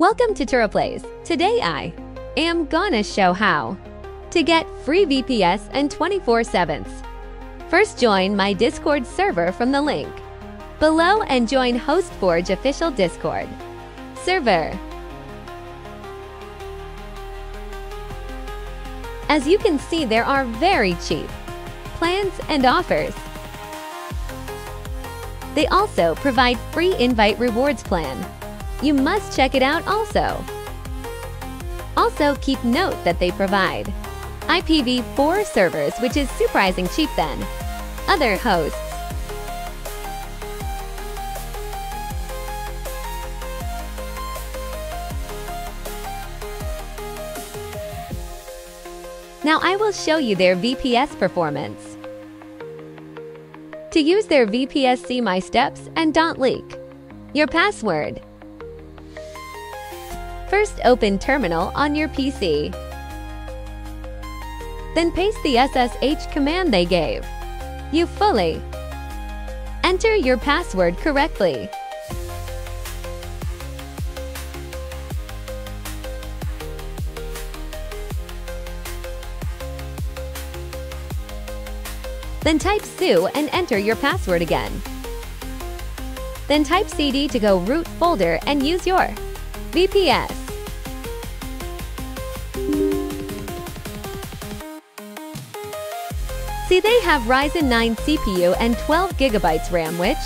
Welcome to PteroPlayz. Today I am gonna show how to get free VPS and 24/7. First, join my Discord server from the link below and join HostForge official Discord server. As you can see, there are very cheap plans and offers. They also provide free invite rewards plan. You must check it out also. Also, keep note that they provide IPv4 servers, which is surprising cheap than other hosts. Now I will show you their VPS performance. To use their VPS, see my steps and don't leak your password. First, open terminal on your PC. Then paste the SSH command they gave you fully. Enter your password correctly. Then type su and enter your password again. Then type cd to go root folder and use your VPS. See, they have Ryzen 9 CPU and 12 GB RAM, which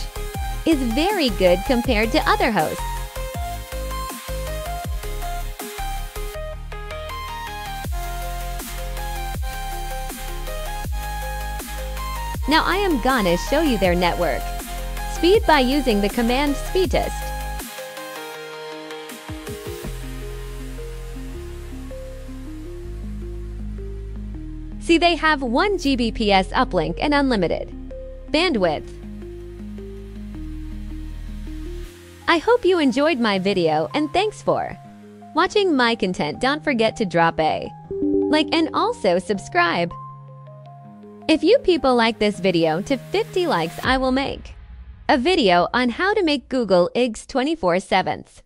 is very good compared to other hosts. Now I am gonna show you their network speed by using the command speedtest. See, they have 1 GBPS uplink and unlimited bandwidth. I hope you enjoyed my video and thanks for watching my content. Don't forget to drop a like and also subscribe. If you people like this video to 50 likes, I will make a video on how to make Google Eggs 24/7.